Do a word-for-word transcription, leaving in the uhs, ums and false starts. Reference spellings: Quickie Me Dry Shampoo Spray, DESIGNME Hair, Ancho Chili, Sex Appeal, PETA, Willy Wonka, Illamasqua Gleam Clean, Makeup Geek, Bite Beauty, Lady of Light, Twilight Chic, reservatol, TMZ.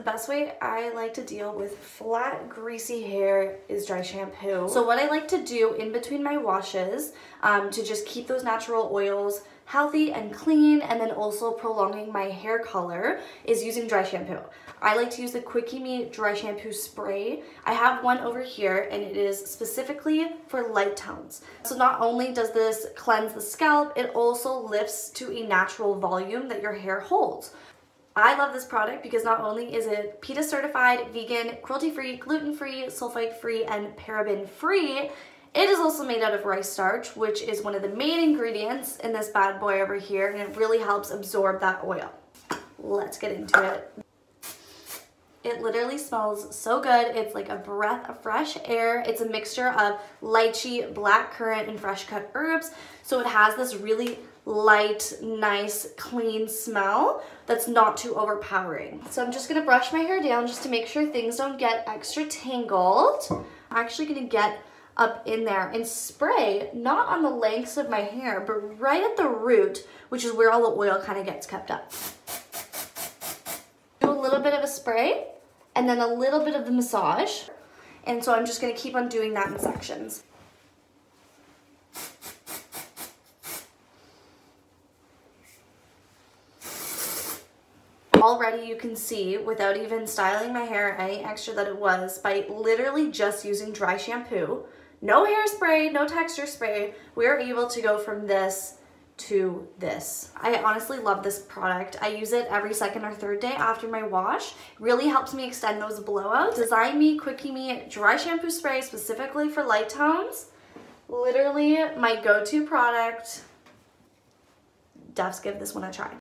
The best way I like to deal with flat, greasy hair is dry shampoo. So what I like to do in between my washes um, to just keep those natural oils healthy and clean, and then also prolonging my hair color, is using dry shampoo. I like to use the Quickie Me Dry Shampoo Spray. I have one over here, and it is specifically for light tones. So not only does this cleanse the scalp, it also lifts to a natural volume that your hair holds. I love this product because not only is it PETA certified, vegan, cruelty-free, gluten-free, sulfite-free, and paraben-free, it is also made out of rice starch, which is one of the main ingredients in this bad boy over here, and it really helps absorb that oil. Let's get into it. It literally smells so good. It's like a breath of fresh air. It's a mixture of lychee, blackcurrant, and fresh cut herbs. So it has this really light, nice, clean smell that's not too overpowering. So I'm just gonna brush my hair down just to make sure things don't get extra tangled. I'm actually gonna get up in there and spray, not on the lengths of my hair, but right at the root, which is where all the oil kind of gets kept up. Do a little bit of a spray and then a little bit of the massage. And so I'm just gonna keep on doing that in sections. Already you can see, without even styling my hair any extra that it was, by literally just using dry shampoo, no hairspray, no texture spray, we are able to go from this to this. I honestly love this product. I use it every second or third day after my wash. Really helps me extend those blowouts. Design Me Quickie Me Dry Shampoo Spray specifically for light tones. Literally my go-to product. Defs give this one a try.